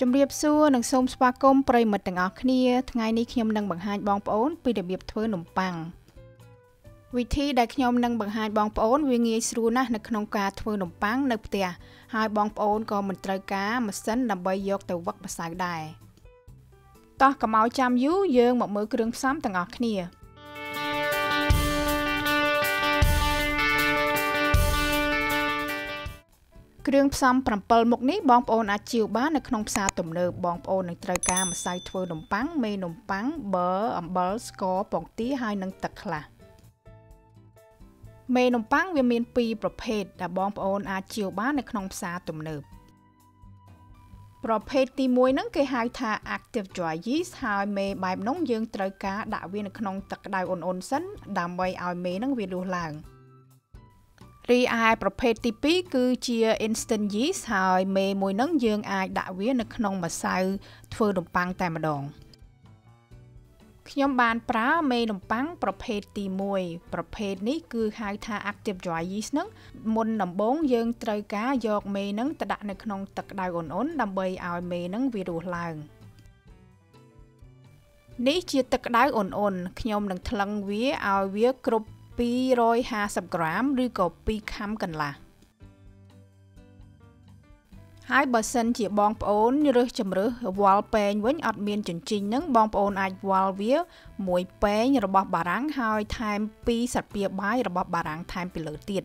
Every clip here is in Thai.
จำเรียบซัวหนังส้มสปาร์กมปรยมดต่างอักเนียทั้งไงนี้ขยมนังบังหายบองปอนปีเดียบเบียบเทอหนุ่มปังวิธีได้ขยมนังบังหายบองปอนวิ่งยีสรูนะนักขนมกาเทอหนุ่มปังนักเตะหายบองปอนก็เหมือนตรกามาเส้นลำใบยกแต่วักภาษาได้ต่อกระเมาจามยูเยิงหมกมือเครื่องซ้ำต่างอักเนียเครื่องซ้ำปรำเปิลหมกนี้บองปอนอาจิวบ้านในขนมซาตุ่มเนอบองปอนในตรายการมาใส่เทอร์นมปังเมนมปังเบอร์อัมเบอร์สกอปองตีให้นังตะคละเมนมปังเวียนเมียนปีประเภทแต่บองปอนอาจิวบ้านในขนมซาตุ่มเนบประเภทตีมวยนั่งเกยหายทาแอคทีฟจอยยีสไฮเมย์แบบน้องยืนตรายการด่าเวียนในขนมตะได้อ่อนๆสั้นดำใบเอาเมย์นั่งเวียนดูหลังรีไอประเภทที่ปีคือเชียร์อินสแตนต์ยีสไฮเมย์มวยนั่งยืนไอด่าเวียนในขนมมาใส่เทอร์นมปังแต่มาดองขยมบานปลาเมย์นมปังประเภทที่มวยประเภทนี้คือไฮทาแอคทีฟจอยยีสนั่งมนน้ำบงยืนตรายกาหยอกเมย์นั่งตะด่าในขนมตะได้อ่อนๆดำใบเอาเมย์นั่งวิดูหลังนี้เชียร์ตะได้อ่อนๆขยมนั่งทลังเวียเอาเวียกรุบปีร้อยห้าสิบกรัมหรือก็ปีค้ำกันละให้บอสันจีบองปอนหรือจำหรือวอลเปนวันอัดเมียนจนจริงนั้นบองปอนอาจวอลเวียมวยเปนระบบบารังไฮไทม์ปีสัตว์เปียบายระบบบารังไทม์ไปเหลือติด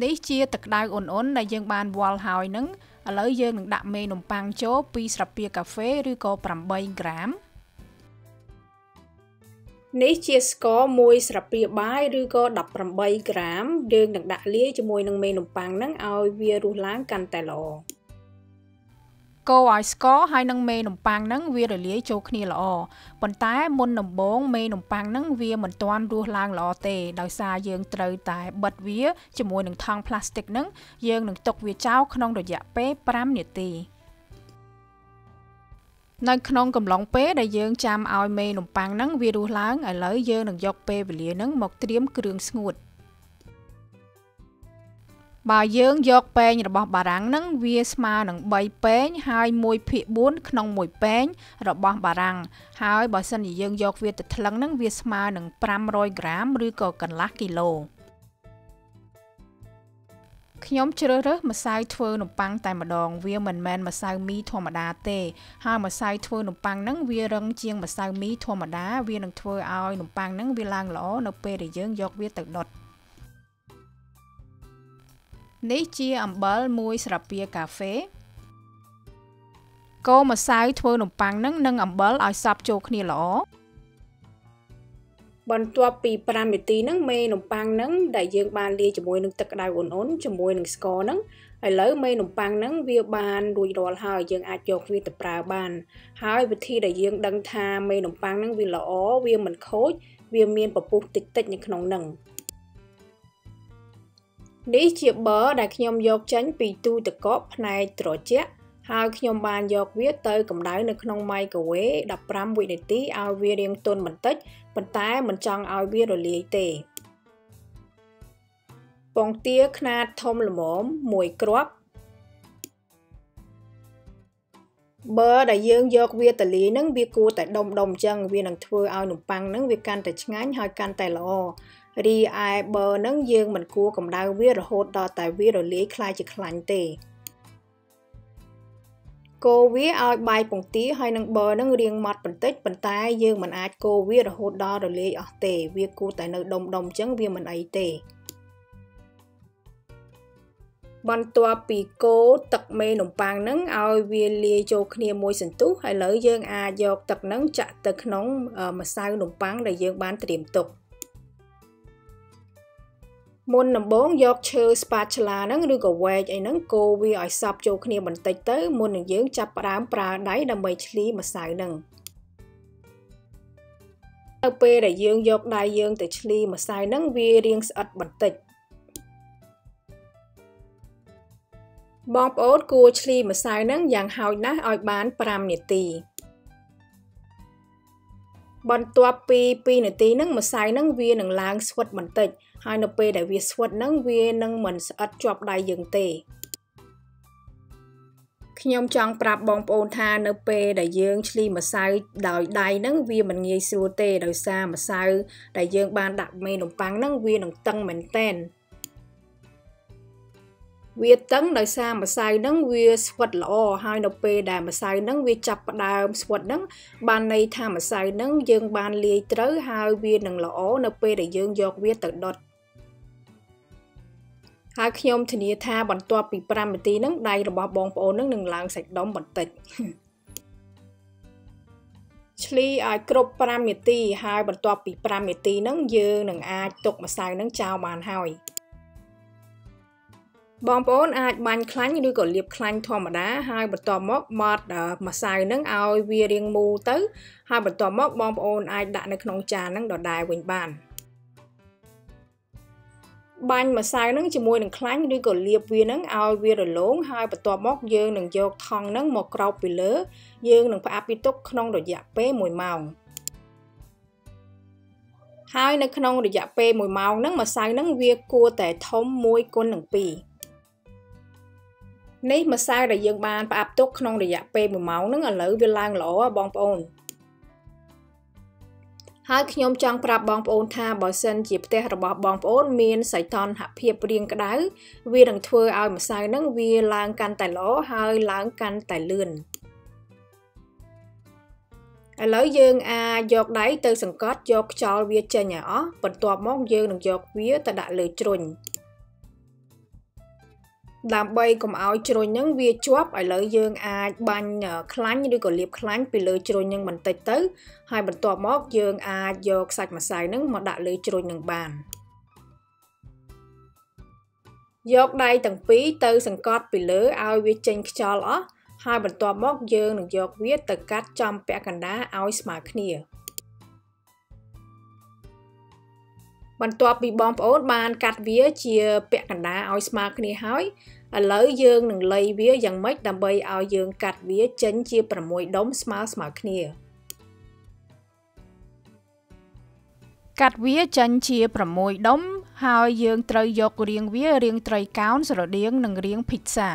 นี้เชียตักได้อ่อนๆในยังบานวอลไฮนั้นแล้วยังดักเมนมปังโจ้ปีสัตว์เปียกาเฟ่หรือก็ประมาณกรัมในเชียสกอมวยสระเปียบายหรือก็ดับประบายกรามเดินดักดักเลี้ยจะมวยนังเมนมปังนั่งเอาเวียรูล้างกันแต่ละก็ไอสกอให้นังเมนมปังนั่งเวียเลี้ยโจกนี่ละอปันท้ายมนนมบงเมนมปังนั่งเวียเหมือนตอนรูล้างละอเตดาวซาเยิงเตยแต่บัดเวียจะมวยหนึ่งทางพลาสติกนั่งเยิงหนึ่งตกเวียเจ้าขนมดอกยาเป๊ะปรามเนตีในขนมกับหลงเป๊ะได้เยิงจามเอาเมนมปังนั่งวีดูล้างไอ้เล้ยเยิงหนึ่งยกเป๊ะไปเหลียนั่งหมกเตรียมเครื่องสงุดบ่ายเยิงยกเป๊ะระบบบารังนั่งเวียสมาหนึ่งใบเป๊ะหายมวยผีบุ้นขนมมวยเป๊ะระบบบารังหายบ่อสันเยิงยกเวียแต่ทลังนั่งเวียสมาหนึ่งปรามร้อยกรัมหรือก็กันละกิโลขยมเชอร์มาใส่เทอร์นมปังแต่มาดองเวียเหมือนแมนมาใส่มีธรรมดาเตะห้ามาใส่เทอร์นมปังนั่งเวียรังเจียงมาใส่มีธรรมดาเวียนังเทอร์เอานมปังนั่งเวียลางล้อนกเปย์ได้เยอะยกเวียตัดดดนี่เจียอัมเบิลมวยสระเปียกาเฟ่ก็มาใส่เทอร์นมปังนั่งอัมเบิลเอาซับโจกนี่ล้อบนตัวปีปรามเนตีนั่งเมย์นมปังนั่งได้เยิงบานเลียจมวยหนึ่งตะกได้อ่อนๆจมวยหนึ่งสกอนั่งไอ้เล้ยเมย์นมปังนั่งเวียบานดูดอลหายเยิงอาจยกเวียตะปลาบานหายวิธีได้เยิงดังทาเมย์นมปังนั่งเวียละอ้อเวียเหมือนโคชเวียเมียนปะปุกติดติดในขนมหนึ่งนี้เจียบเบอร์ได้ขยมยกชั้นปีตูตะก๊อปในตรวจเจ๊ะหายขยมบานยกเวียเตยกับได้ในขนมไม้กะเวดับปรามวิเนตีเอาเวียเรียงตนเหมือนติดปันท้ายมันจังเอาเวียดเลียเตะปองเตี้ยขนาดทอมหลอมมวยกรอบเบอร์ได้ยืงยกเวียตะลีนั่งเวียกูแต่ดมจังเวียนังเทอเอาหนุ่มปังนั่งเวียกันแต่ชงานหอยกันแต่ละอรีไอเบอร์นั่งยืงเหมือนกูกับดาวเวียดโหดดอแต่เวียดเลียคลายจะคลันเตะโกวีเอาใบปงตีให้นังเบอร์นังเรียงมัดปันติดปันตายยืมมันอาจโกวีระโหดดอระเลยอ่ะเตะเวียกูแต่ในดมจังเวียมันไอเตะบนตัวปีโกตักเมนมปังนังเอาเวียเลียโจเคเนียมวยสันตุให้เลยยืมอาโยกตักนังจะตักน้องมาใส่นมปังได้ยืมบ้านเตรียมตกมนน้ำบงยกเชอสปาชลานั่งดูกับเวจไอ้นั่งโกวีไอซับโจคเนียบันเตยเตยมนหนึ่งยืงจับปลาได้ดำใบชลีมาใส่หนึ่งเอาเปได้ยืงยกได้ยืงแต่ชลีมาใส่นั่งวีเรียงสัดบันเตยบองโอ๊ตกูชลีมาใส่นั่งอย่างหาวนะไอ้บ้านปรามเนตีบนตัวปีหนึ่งตีนั่งมาใส่นั่งวีหนึ่งล้างสวดบันเตยไฮนเปได้เวียสวดนั่งเวียนั่งเหมือนอัดจอบได้ยังเตะ ยมจังปรับบองโอนทานเนเปได้เยื่อชลีมาซายดาวใดนั่งวีมันเงยซูเตได้ซามาซายได้เยื่อบานดักเมนปังนั่งวีนตังเหม็นเต้นเวียตั้งได้ซามาซายนั่งวีสวดละอให้เนเปได้มาซายนั่งวีจับดาวสวดนั่งบานในทามาซายนั่งเยื่อบานเลี้ยเต๋อหายวีหนึ่งละอเนเปได้เยื่อยกเวียตัดดดหากยมธนีธาบรรตัวปีปรามตีนั่งใดระบบบองโอนนั่งหนึ่งล้างใส่ดอมบรรติชลีไอกรบปรามตีหายบรรตัวปีปรามตีนั่งเยือหนึ่งอาตกมาใส่นั่งเจ้าบานหอยบองโอนอาบานคลั้นด้วยก็เรียบคลั้นธรรมดาหายบรรตัวมอกมัดมาใส่นั่งเอาเวียเรียงมูตื้อหายบรรตัวมอกบองโอนอาดะในขนมจานนั่งดอดได้เว้นบ้านบันมาใส่นังจมูกหนึ่งครั้งด้วยก็เลียบเวียนังเอาเวียระล้งหายประตัวมอกเยืองหนึ่งโยกทองนังหมอกเราไปเลือเยืองหนึ่งพระอาปิตุกขนมดอกยาเป้มวยเมาหายในขนมดอกยาเป้มวยเมานังมาใส่นังเวียกลัวแต่ท้องมวยกลหนึ่งปีนี่มาใส่ระเยืองบานพระอาปิตุกขนมดอกยาเป้มวยเมานังอันเลือเวียลางหล่อบองปอนหากยมจังปรับบองโอนทาบอเซนจีบเตะระบบบองโอนเมียนใส่ตอนหักเพียบเรียงกระดาษวีดังเทอเอามาใส่นั่งวีล้างกันแต่ล้อหายล้างกันแต่เลื่อนแล้วยืงอาหยอกได้เตยสังกัดหยอกจอเวียเจนเนี่ยอ๋อปนตัวมองยืงหนึ่งหยอกเวียแต่ด่าเลยจรุนดามใบก็เอาจรุนยังเวียจวบไอ้เลยยืงอาบันคล้ายด้วยก็เรียบคล้ายไปเลยจรุนยังมันเตยเตยให้บรรทอมอกยืงอาโยกใส่มาใส่นั่งมาด่าเลยจรุนยังบานโยกได้ตั้งปีเตยสังกัดไปเลยเอาเวียเจนจอลอ๋อให้บรรทอมอกยืงหนึ่งโยกเวียตะกัดจอมแปะกันด้าเอาสมาคเนียบรรตัวปีบองโอ๊ตบานกัดเวียเชียเปะกันดาเอาสมาคเนียหายเลยยืงหนึ่งเลยเวียยังไม่ดำใบเอายืงกัดเวียเจนเชียประมวยดมสมาคเนียกัดเวียเจนเชียประมวยดมหายยืงเตยยกเรียงเวียเรียงเตยก้าวสระเรียงหนึ่งเรียงพิซซ่า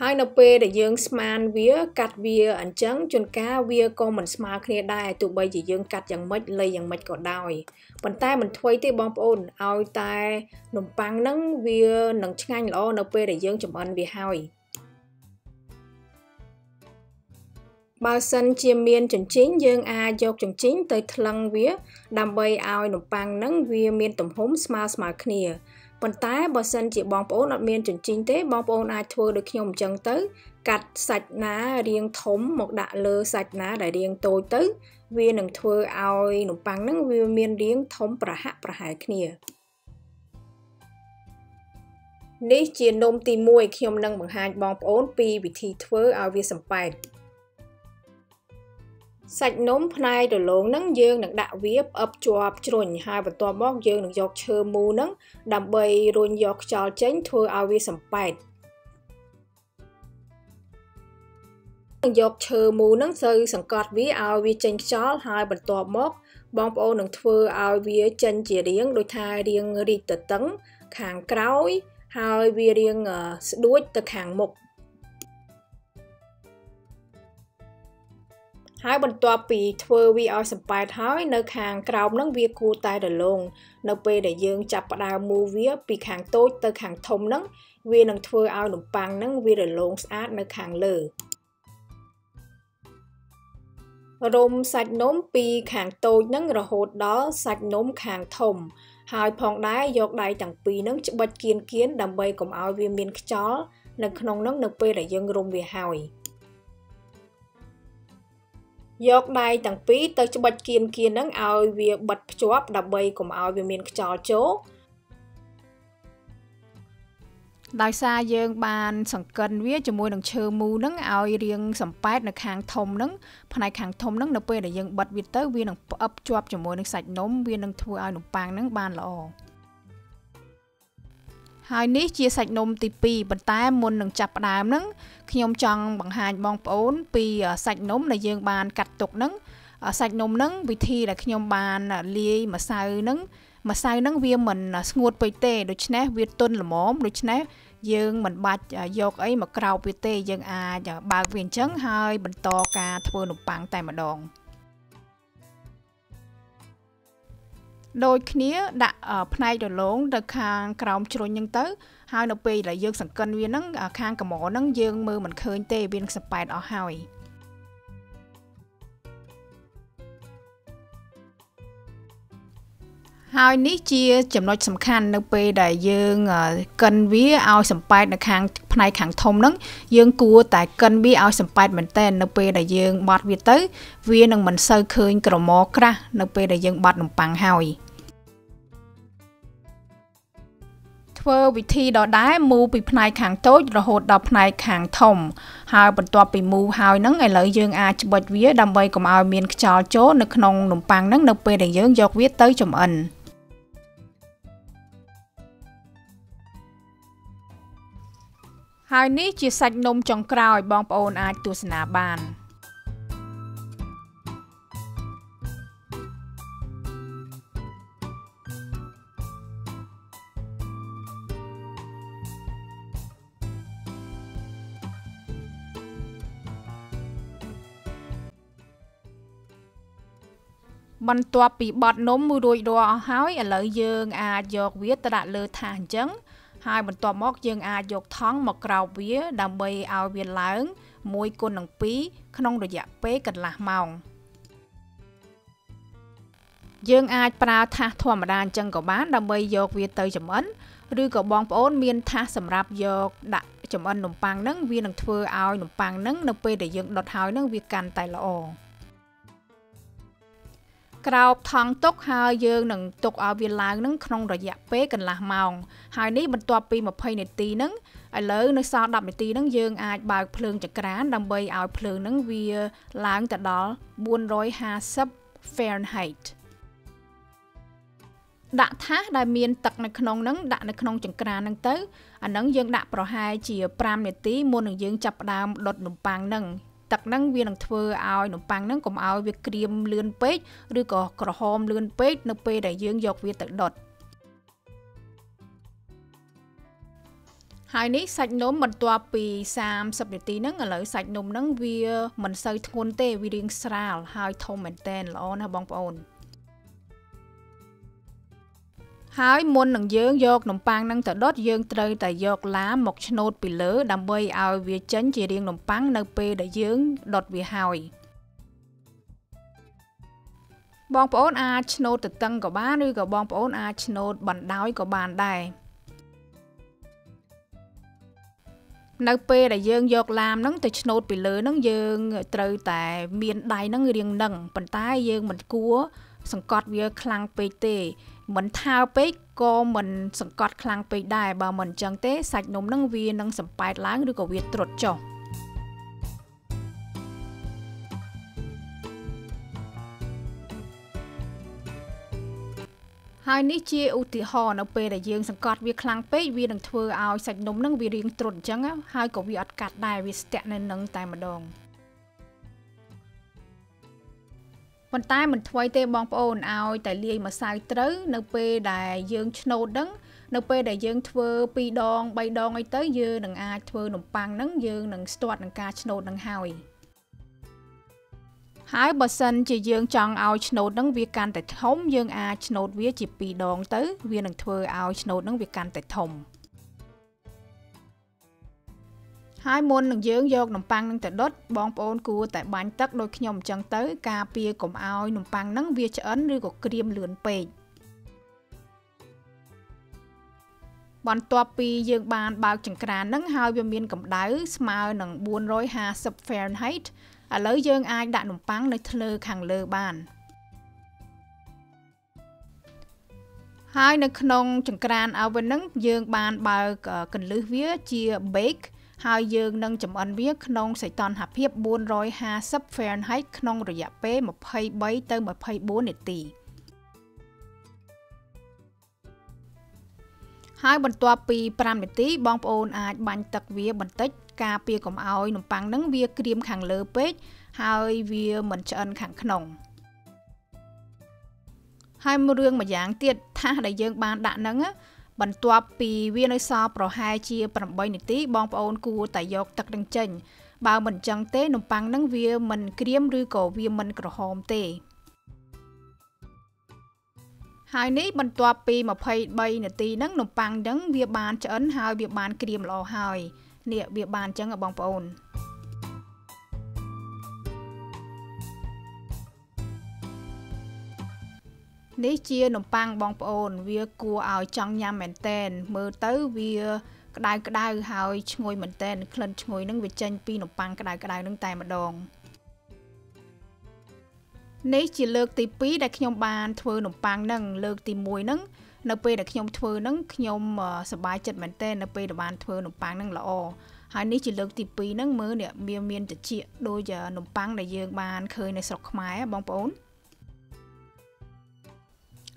ให้นเปย์ได้ยืงสมานเวียกัดเวียอันจังจนก้าเวียก็เหมือนสมาคเนียได้ตัวใบจะยืงกัดอย่างมัดเลยอย่างมัดก็ได้ปันใต้มันถอยที่บองปอนเอาใต้หนุ่มปังนั่งเวียหนังช่างล้อนเปย์ได้ยืงจำอันเวียหอยบาสันเชียเมียนจนชิ้นยืงอาโยกจนชิ้นเตยทลังเวียดำใบเอาหนุ่มปังนั่งเวียเมียนต่ำห่มสมาคเนียบนท้ายบอสันจีบองปูนัดเมียนจนจริงเต้บองปูนายทัวร์โดยขยมจังตื้อกัดสัดน้าเรียงถมหมกดะเลอสัดน้าได้เรียงโตตื้อเวียนหนึ่งทัวร์เอาหนุ่มปังนั่งเวียนเมียนเรียงถมประหายเขียนี่เจียนนมตีมวยขยมนั่งบังหายบองปูนปีวิธีทัวร์เอาเวียสัมไปสัดนมพนายโดยหลงนั่งยืงหนักดะเวียบอับจวบจรุนหายบนตัวมอกยืงหนักยกเชิมมูนั่งดำใบรุนยกจอเจนทัวเอาวีสัมไปหนักยกเชิมมูนั่งเซยสังกัดวีเอาวีเจนจอหายบนตัวมอกบองโอหนักทัวเอาวีเจนเจียเรียงโดยทายเรียงรีตะตั้งขางเกล้าหายวีเรียงด้วยตะขางหมกหายบนตัวปีเทอวีเอาสปายท้ายในคางกราวนั่งเวียกูตายเดือดลงในเปย์ได้ยืงจับประดามูเวียปีคางโต๊ะตะคางทมนั่งเวียนังเทอเอาหนุ่มปังนั่งเวียเดือดลงสะอาดในคางเลือรมสัดน้มปีคางโต๊ะนั่งระหดดอสัดน้มคางทมหายพองได้ยกได้ต่างปีนั่งจะบัดเกียนดำใบกลมเอาเวียเมียนขจ้อในขนมนั่งในเปย์ได้ยืงรมเวียหอยยกได้ต่างปีเตยจะบัดเกียนนั่งเอาเวียบัดจวบดับใบกลมเอาเวียเมียนจอโจได้ซาเยืองบานสังเกตเวียจมูกหนังเชือมูนั่งเอาเรียงสัมปายในคางทมนั่งภายในคางทมนั่งนับเปย์ได้ยังบัดเวียเตยเวียหนังอับจวบจมูกหนังใส่นมเวียหนังทัวเอาหนังปางนั่งบานละออหายนี้เจียใส่นมตีปีบรรทายมนหนึ่งจับดามนั่งขยมจังบังหายบองโอนปีใส่นมในเยืองบานกัดตกนั่งใส่นมนั่งวิธีแต่ขยมบานเลี้ยมาใส่นั่ง มาใส่นังเวียมันสงวนไปเตะโดยเฉพาะเวียต้นหรือหมอมโดยเฉพาะยังเหมือนบาดยกไอ้มากราวไปเตะยังอาจะบาดเวียนจังหายบรรทอกาทเวนุปังแต่มาดองโดยคืนนี้ดักพนัยดลงดักคางกราวมชลยังเต๋อหายนปีหลายยังสังเกตเวียนนั่งคางกับหมอนั่งยังมือเหมือนเคยเตะเวียนสปายเอาหายหายนี้เชี่ยจำนวนสำคัญนปีหลายยังกันวิ่งเอาสปายดักคางพนัยขังทมนั่งยังกลัวแต่กันวิ่งเอาสปายเหมือนเต้นนปีหลายยังบาดเวียเต๋อเวียนนั่งเหมือนเซอร์เคยกระหมอกระนปีหลายยังบาดหนุ่มปังหายวิธีดอได้มูปีพนัยขังโต๊ะระหดดอพนัยขังทมหายบนตัวปีมูหายนั่งไงเลยยังอาจบดวิ่งดำใบกับเอาเมียนจอโจ้นึกนองหนุ่มปังนั่งนปีได้ยังยกวิ่งเต๋อจมอันหายนี้จะใส่นมจงกราวบองปอนอาจตัวสนาบานบรรทัดปีบอดนมมือโดยดัวหายอะไรยังอาหยกเวียตระเลือดทางจังหายบรรทัดมอกยังอาหยกท้องหมอกเราเวียดำใบเอาเวียนหลังมวยกุนหนังปีขนมดอยากเป๊กันละเมายังอาปลาท่าทวมดานจังกับบ้านดำใบหยกเวียเตยจำอันหรือกับบองปอนเมียนท่าสำหรับหยกดักจำอันหนุ่มปังนั่งเวียหนังเทอเอาหนุ่มปังนั่งนำไปได้ยังดอดหายนั่งเวียกันแต่ละอ่อกราบทางตกหายเยืองหนึ่งตกเอาเวลาหนึ่งครองระยะเป๊กันละเมาหายนี้บรรทัดปีมาภายในตีหนึ่งไอ้เลิศในซาดับในตีหนึ่งเยืองอาจบาดเพลิงจากร้านดำใบเอาเพลิงหนึ่งเวียล้างจากดอล150 Fahrenheitดักท้าได้เมียนตักในขนมนั้นดักในขนมจังกรานั่งเต๋ออันนั้นเยืองดักประหายเฉียบปรามในตีมวลหนึ่งเยืองจับดามดหนุ่มปางนั่งตักนั่งเวียนเทอเอาหนุ่มปังนั่งกลมเอาเวียเกรียมเลือนเป๊กหรือก็กระหอมเลือนเป๊กนเปได้ยืงยกเวียตัดดดหายนี้ใส่นมมันตัวปี30 นาทีนั่งอะไรใส่นมนั่งเวียมันใส่ทนเตวิริงสราลหายทมเหมือนแตนละอ่อนนะบองปอนหายมนหนังเยื้องยกหนุ่มปังนั่งแต่ดอดเยื้องเตยแต่ยกล้าหมกชนดปีเลือดำใบเอาเวียจันเจียงหนุ่มปังนเปได้เยื้องดอดเวียหายบองปอนอาชนดติดตั้งกับบ้านด้วยกับบองปอนอาชนดบันดาวกับบานได้นเปได้เยื้องยกลามนั่งแต่ชนดปีเลือดนั่งเยื้องเตยแต่เมียนใดนั่งเรียงดังปันใต้เยื้องมันกัวสังกัดเวียคลังเปเตเหมือนเท้าเป๊กก็เหมือนสังกัดคลังไปได้บ่เหมือนจังเตะใส่นมนั่งวีนั่งสัมปายล้างหรือกับเวียตรวจจ่อหายนี้เจียอุติหอนาเปได้ยืงสังกัดเวียคลังเป๊กวีนั่งเทอเอาใส่นมนั่งวีเรียงตรวจจังหายกับเวียอดกัดได้เวียสเตะในนั่งแต่มาดองมันใต้มันถวายเตะบองปอนเอาแต่เลี้ยงมาใส่เต๋อนเปได้ยืงชนดดังนเปได้ยืงเทอปีดองใบดองไอเต๋อยืงหนังอาเทอหนุ่มปังนั่งยืงหนังสตอดหนังกาชนดหนังหายหายบัดซันจะยืงจังเอาชนดนั่งเวียกันแต่ทมยืงอาชนดเวียจีปีดองเต๋อเวียหนังเทอเอาชนดนั่งเวียกันแต่ทมหายมนหนังเยื้องยกหนุ่มปังนั่งแต่ดดบองปอนกูแต่บานตักโดยขยมจังเต๋อกาเปียกลมเอาหนุ่มปังนั่งเวียเฉินหรือก็เกรียมเลือนเปย์บอลตัวปีเยื้องบานบาวจังกรานนั่งหายเวียนกับดาวสมาหนัง150 Fahrenheitอะไรเยื้องอายด่าหนุ่มปังในทะเลขังเลอบานหายในขนมจังกรานเอาเป็นนั่งเยื้องบานบาวกันเลือเวียเจียเบกหายยืงนั่งจำอันเวียขนมใส่ตอนหับเพียบ450 Fahrenheitขนมระยะเป๊ะมาไพ่ใบเตอร์มาไพ่โบนเนตีหายบรรทัดปีปรามเนตีบองปอนอาจบันตักเวียบันเต็กกาเปียกลมเอาหนุ่มปังนั่งเวียเกรียมขังเลอเป๊ะหายเวียเหมือนเชิญขังขนม hai mưa rương mà giáng tiệt tha đại dương ban đạn nắng á bận tua pì viên nơi sao pro hai chia bằng bay nị tí bong paon cua tại giọt tật đằng chân bao mình chẳng té nông pang nắng vía mình kiêm rư cổ vía mình cổ hòm tê hai ní bận tua pì mà phay bay nị tí nắng nông pang nắng vía bàn cho ấn hai vía bàn kiêm lò hai nè vía bàn chẳng ở bong paonนี่เชียนมปังบองปอนเวียกัวเอาจังยามเหม็นเต้นมือเต้เวียกระไดกระไดหายชงวยเหม็นเต้นเคลื่อนชงวยนั่งเวียเจนปีนมปังกระไดนั่งไตมาดองนี่เชียเลิกตีปีได้ขยมบานเทวนมปังนั่งเลิกตีมวยนั่งนับไปได้ขยมเทวนั่งขยมสบายจัดเหม็นเต้นนับไปได้บานเทวนมปังนั่งละอหายนี่เชียเลิกตีปีนั่งมือเนี่ยเมียนจะเชียโดยจะนมปังได้เยอะบานเคยในสกไม้บองปอน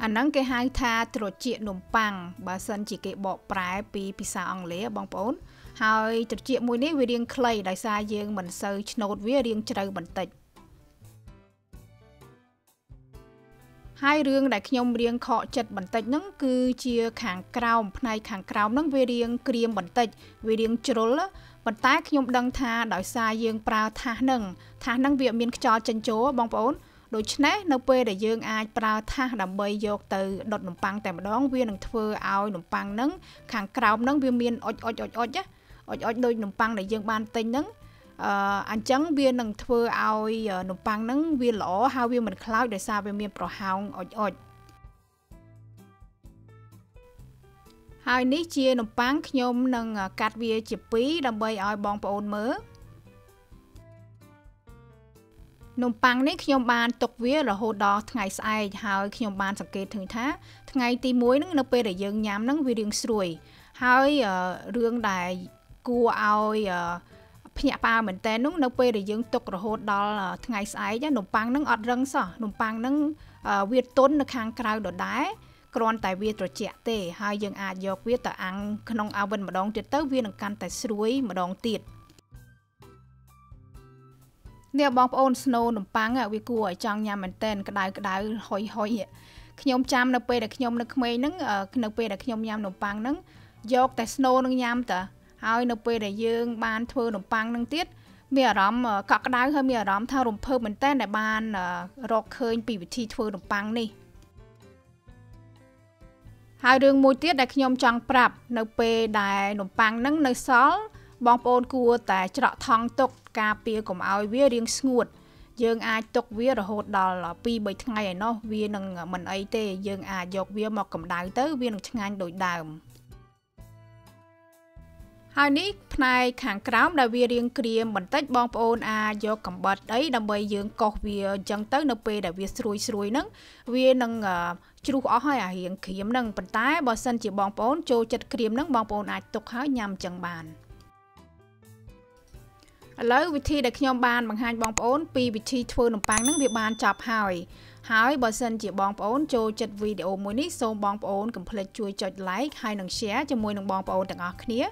อันนั้นก็ให้ทาตรวจเจียนมปังบาสันจิเกะบอกปลายปีพิซาอังเล่บองปอนหายตรวจเจียมวยนี้เวียงเคลย์ได้ซาเยืองเหมือนเซอร์ชโนดเวียงเจริญบันติให้เรื่องได้ขยมเรียงขอจัดบันตินั่นคือเชียขางกราวในขางกราวนั่นเวียงเกรียมบันติเวียงจรละบันท้ายขยมดังทาได้ซาเยืองปลาทาหนึ่งเวียมีนจอจันโจบองปอนโดยเฉพาะนับเปย์ได้ยื่นอายปลาท่าดำใบยกตือดดหนุ่มปังแต่มาดองเวียนหนุ่มเฟอเอาหนุ่มปังนั้นขางกราวนั้นเวียนเมียนอดจ้ะอดโดยหนุ่มปังได้ยื่นบานติงนั้นอันจังเวียนหนุ่มเฟอเอาหนุ่มปังนั้นเวียนหล่อฮาเวียนเหมือนคล้ายได้ซาเวียนเมียนปลาฮาวอดฮาวนี้เชียหนุ่มปังขยมนั่งกัดเวียจีบปีดำใบเอาบองปอนเมื่อนมปังนี่ขยมบานตกเวียหรือโฮดอทั้งไงใส่หายขยมบานสังเกตถึงท่าทั้งไงตีมวยนั่งนับไปได้ยังยามนั่งวิเดียงสวยหายเรื่องใดกูเอาพญาปลาเหมือนแต่นุ่งนับไปได้ยังตกหรือโฮดอทั้งไงใส่จ้ะนมปังนั่งอดรังสอนมปังนั่งเวียต้นนักข้างกลางโดดได้กรอนแต่เวียตัวเจี๊ยเตะหายยังอาจยกเวียแต่อังขนมเอาเป็นมาดองเจี๊ยเต้าเวียหนังการแต่สวยมาดองติดเดี๋ยวบองปอนสโนว์หนุ่มปังอ่ะวิกูอ่ะจังยามมันเต้นกระไดหอยอ่ะขยมจำนักเปย์แต่ขยมนักเมย์นั่งนักเปย์แต่ขยมยามหนุ่มปังนั่งยกแต่สโนว์นั่งยามแต่หายนักเปย์แต่ยืงบานเทอหนุ่มปังนั่งติดเมียร้อมกักกระไดเขาเมียร้อมท่าลมเพิ่มมันเต้นแต่บานรอกเคยปีวิธีเทอหนุ่มปังนี่หายเรื่องมวยติดแต่ขยมจังปรับนักเปย์ได้หนุ่มปังนั่งในซอลบองปอนกูแต่เจาะทองตกกาเปียกมเอาเวียเรียงสงวดยังอาจตกเวียระหดดอลปีใบทั้งไงเนาะเวียนังมันไอเตยังอาจยกเวียหมอกกับดาวเตอร์เวียนังทั้งไงโดยดาวหายนี้ภายขางกราวดาวเวียเรียงเกรียมบันเตบองปอนอายกกับบัดไอดำใบยังกอกเวียจังเตอร์นับเปดาวเวียสวยนั่งเวียนังชูอ้อให้อาเฮียงเขียมนั่งปันท้ายบอสันจีบองปอนโจจัดเกรียมนั่งบองปอนอาจตกหายยำจังบานแล้ววิธีเด็กขยมบานบางฮันบองปอนปีวิธีเทวนมปังนั่งเวียบานจับหายบอสันจีบองปอนโจจัดวิดีโอมวยนี้ส่งบองปอนกับเพลย์ช่วยจดไลค์ให้หนังแชร์จะมวยหนังบองปอนต่างออกเนี้ย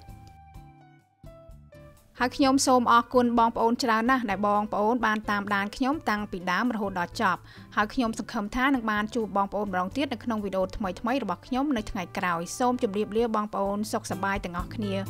หากขยมส่งออกกุนบองปอนชราหน้าได้บองปอนบานตามด่านขยมตังปีด้ามระโหดดจับหากขยมสังคมท่าหนังบานจูบองปอนรองเตี้ยในขนมวิดีโอทำไมระบบขยมในทั้งไงกล่าวส่งจุ่มเรียบเรียบบองปอนสกสบายต่างออกเนี้ย